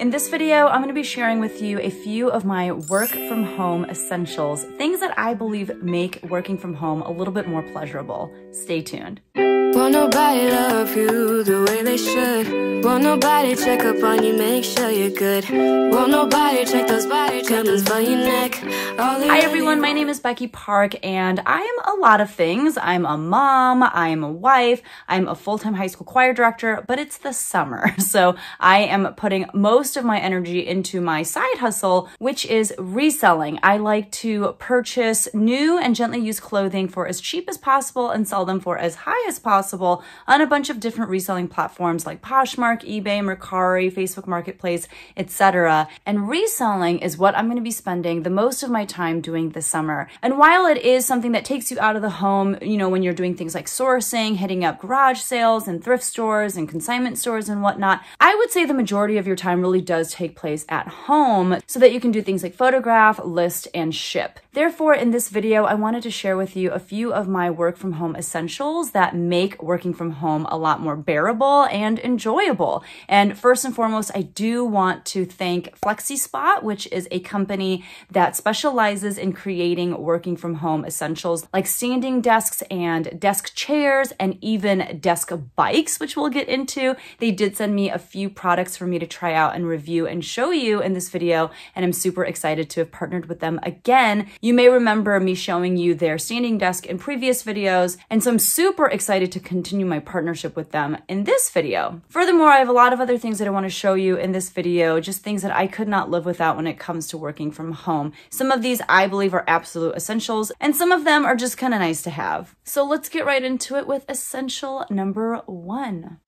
In this video, I'm gonna be sharing with you a few of my work from home essentials, things that I believe make working from home a little bit more pleasurable. Stay tuned. Won't nobody love you the way they should. Won't nobody check up on you, make sure you're good. Won't nobody check those body candles by your neck. Hi everyone, my name is Becky Park and I am a lot of things. I'm a mom, I'm a wife, I'm a full-time high school choir director, but it's the summer. So I am putting most of my energy into my side hustle, which is reselling. I like to purchase new and gently used clothing for as cheap as possible and sell them for as high as possible. On a bunch of different reselling platforms like Poshmark, eBay, Mercari, Facebook Marketplace, etc. And reselling is what I'm going to be spending the most of my time doing this summer. And while it is something that takes you out of the home, you know, when you're doing things like sourcing, hitting up garage sales and thrift stores and consignment stores and whatnot, I would say the majority of your time really does take place at home so that you can do things like photograph, list, and ship. Therefore, in this video, I wanted to share with you a few of my work from home essentials that make working from home a lot more bearable and enjoyable. And first and foremost, I do want to thank FlexiSpot, which is a company that specializes in creating working from home essentials like standing desks and desk chairs and even desk bikes, which we'll get into. They did send me a few products for me to try out and review and show you in this video, and I'm super excited to have partnered with them again. You may remember me showing you their standing desk in previous videos, and so I'm super excited to continue my partnership with them in this video. Furthermore, I have a lot of other things that I want to show you in this video, just things that I could not live without when it comes to working from home. Some of these I believe are absolute essentials, and some of them are just kind of nice to have. So let's get right into it with essential number one.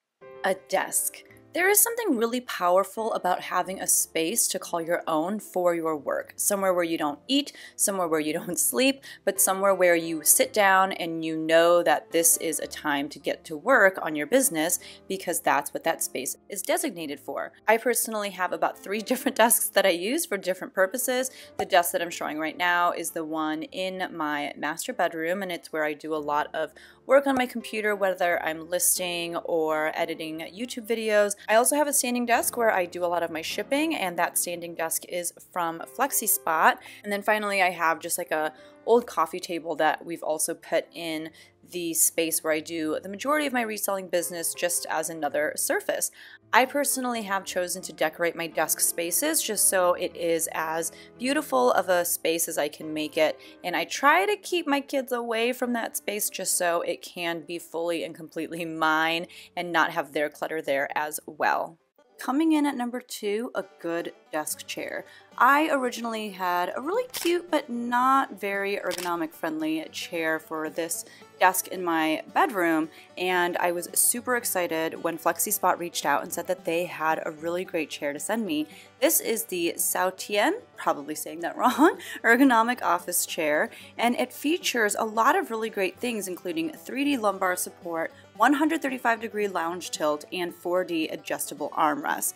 A desk. There is something really powerful about having a space to call your own for your work. Somewhere where you don't eat, somewhere where you don't sleep, but somewhere where you sit down and you know that this is a time to get to work on your business because that's what that space is designated for. I personally have about 3 different desks that I use for different purposes. The desk that I'm showing right now is the one in my master bedroom, and it's where I do a lot of work on my computer, whether I'm listing or editing YouTube videos. I also have a standing desk where I do a lot of my shipping, and that standing desk is from FlexiSpot. And then finally, I have just like a old coffee table that we've also put in the space where I do the majority of my reselling business just as another surface. I personally have chosen to decorate my desk spaces just so it is as beautiful of a space as I can make it, and I try to keep my kids away from that space just so it can be fully and completely mine and not have their clutter there as well. Coming in at number 2, a good desk chair. I originally had a really cute but not very ergonomic friendly chair for this desk in my bedroom, and I was super excited when FlexiSpot reached out and said that they had a really great chair to send me. This is the Soutien, probably saying that wrong, ergonomic office chair, and it features a lot of really great things including 3D lumbar support, 135 degree lounge tilt, and 4D adjustable armrest.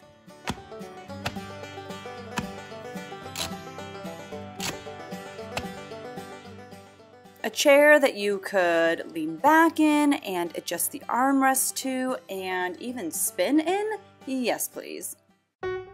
A chair that you could lean back in and adjust the armrest to and even spin in? Yes, please.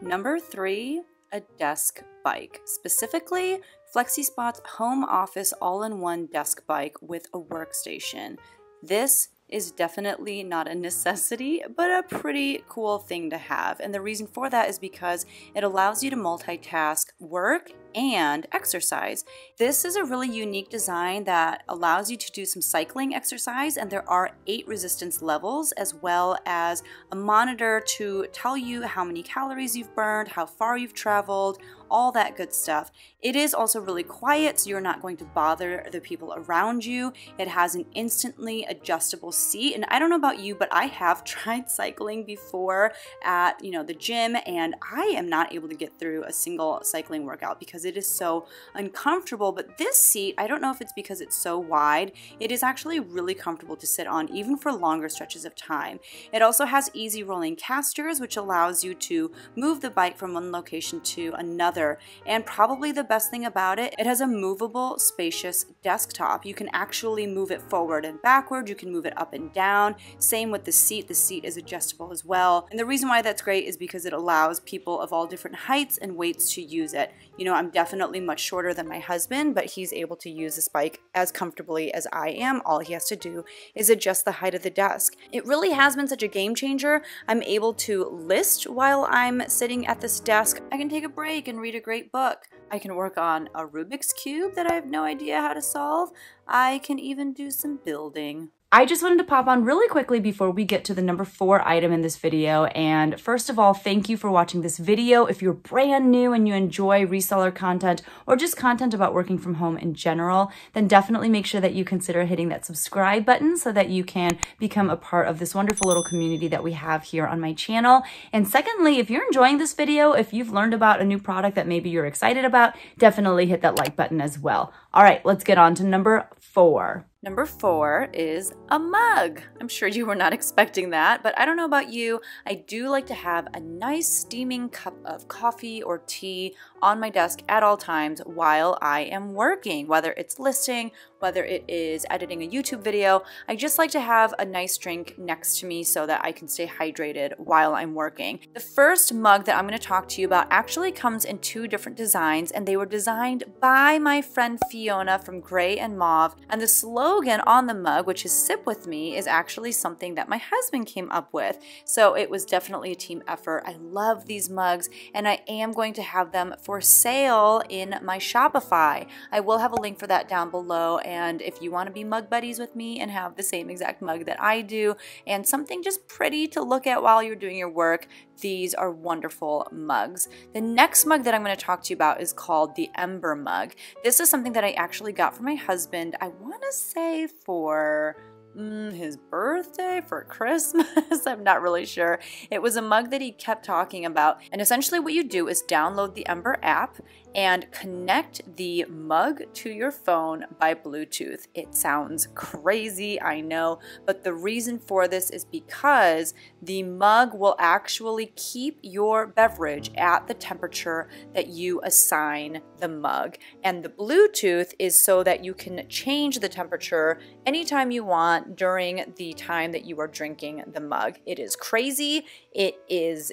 Number 3, a desk bike. Specifically, FlexiSpot's home office all-in-one desk bike with a workstation. This is definitely not a necessity, but a pretty cool thing to have. And the reason for that is because it allows you to multitask work and exercise. This is a really unique design that allows you to do some cycling exercise, and there are 8 resistance levels as well as a monitor to tell you how many calories you've burned, how far you've traveled, all that good stuff. It is also really quiet, so you're not going to bother the people around you. It has an instantly adjustable seat, and I don't know about you, but I have tried cycling before at the gym, and I am not able to get through a single cycling workout because because it is so uncomfortable. But this seat, I don't know if it's because it's so wide, it is actually really comfortable to sit on even for longer stretches of time. It also has easy rolling casters, which allows you to move the bike from one location to another. And probably the best thing about it, it has a movable, spacious desktop. You can actually move it forward and backward, you can move it up and down. Same with the seat. The seat is adjustable as well. And the reason why that's great is because it allows people of all different heights and weights to use it. You know, I'm definitely much shorter than my husband, but he's able to use this bike as comfortably as I am. All he has to do is adjust the height of the desk. It really has been such a game changer. I'm able to list while I'm sitting at this desk. I can take a break and read a great book. I can work on a Rubik's Cube that I have no idea how to solve. I can even do some building. I just wanted to pop on really quickly before we get to the number 4 item in this video. And first of all, thank you for watching this video. If you're brand new and you enjoy reseller content or just content about working from home in general, then definitely make sure that you consider hitting that subscribe button so that you can become a part of this wonderful little community that we have here on my channel. And secondly, if you're enjoying this video, if you've learned about a new product that maybe you're excited about, definitely hit that like button as well. All right, let's get on to number 4. Number 4 is a mug. I'm sure you were not expecting that, but I don't know about you, I do like to have a nice steaming cup of coffee or tea on my desk at all times while I am working, whether it's listing, whether it is editing a YouTube video. I just like to have a nice drink next to me so that I can stay hydrated while I'm working. The first mug that I'm going to talk to you about actually comes in 2 different designs, and they were designed by my friend Fiona from Gray and Mauve. And the slogan on the mug, which is "Sip with me," is actually something that my husband came up with. So it was definitely a team effort. I love these mugs, and I am going to have them for sale in my Shopify. I will have a link for that down below. And if you want to be mug buddies with me and have the same exact mug that I do and something just pretty to look at while you're doing your work, these are wonderful mugs. The next mug that I'm going to talk to you about is called the Ember Mug. This is something that I actually got for my husband, I want to say for his birthday, for Christmas, I'm not really sure. It was a mug that he kept talking about. And essentially what you do is download the Ember app and connect the mug to your phone by Bluetooth. It sounds crazy, I know, but the reason for this is because the mug will actually keep your beverage at the temperature that you assign the mug. And the Bluetooth is so that you can change the temperature anytime you want during the time that you are drinking the mug. It is crazy, it is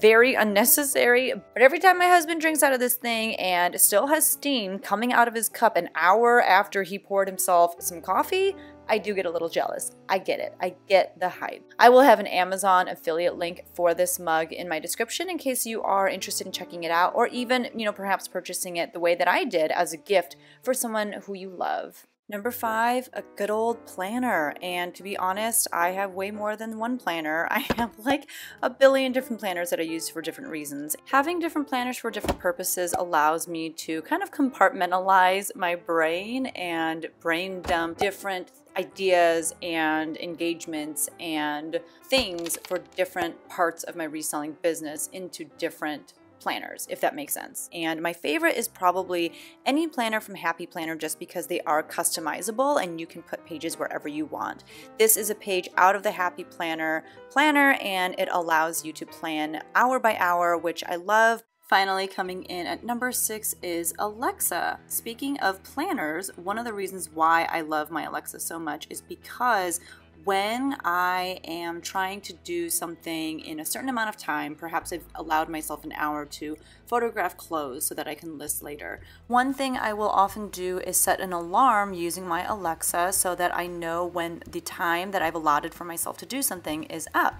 very unnecessary, but every time my husband drinks out of this thing and still has steam coming out of his cup an hour after he poured himself some coffee, I do get a little jealous. I get it. I get the hype. I will have an Amazon affiliate link for this mug in my description in case you are interested in checking it out, or even, you know, perhaps purchasing it the way that I did as a gift for someone who you love. Number 5, a good old planner. And to be honest, I have way more than one planner. I have like a billion different planners that I use for different reasons. Having different planners for different purposes allows me to kind of compartmentalize my brain and brain dump different ideas and engagements and things for different parts of my reselling business into different planners, if that makes sense. And my favorite is probably any planner from Happy Planner, just because they are customizable and you can put pages wherever you want. This is a page out of the Happy Planner planner, and it allows you to plan hour by hour, which I love. Finally, coming in at number 6 is Alexa. Speaking of planners, one of the reasons why I love my Alexa so much is because when I am trying to do something in a certain amount of time, perhaps I've allowed myself an hour to photograph clothes so that I can list later. One thing I will often do is set an alarm using my Alexa so that I know when the time that I've allotted for myself to do something is up.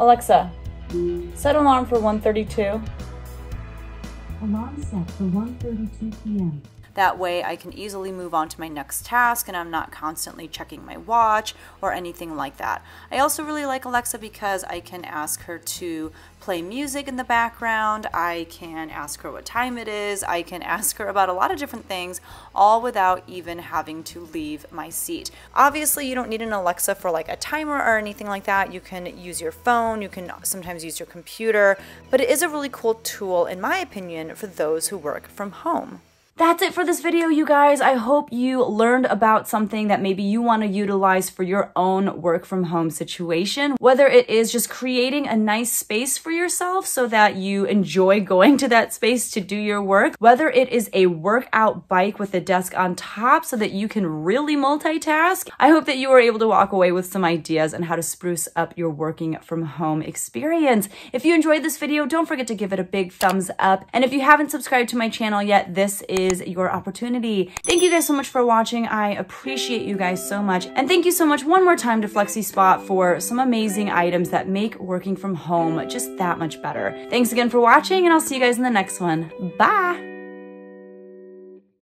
Alexa, set alarm for 1:32. Alarm set for 1:32 p.m. That way I can easily move on to my next task and I'm not constantly checking my watch or anything like that. I also really like Alexa because I can ask her to play music in the background. I can ask her what time it is. I can ask her about a lot of different things, all without even having to leave my seat. Obviously, you don't need an Alexa for like a timer or anything like that. You can use your phone, you can sometimes use your computer, but it is a really cool tool, in my opinion, for those who work from home. That's it for this video, you guys. I hope you learned about something that maybe you want to utilize for your own work from home situation, whether it is just creating a nice space for yourself so that you enjoy going to that space to do your work, whether it is a workout bike with a desk on top so that you can really multitask. I hope that you were able to walk away with some ideas on how to spruce up your working from home experience. If you enjoyed this video, don't forget to give it a big thumbs up. And if you haven't subscribed to my channel yet, this is your opportunity. Thank you guys so much for watching. I appreciate you guys so much. And thank you so much one more time to FlexiSpot for some amazing items that make working from home just that much better. Thanks again for watching, and I'll see you guys in the next one. Bye!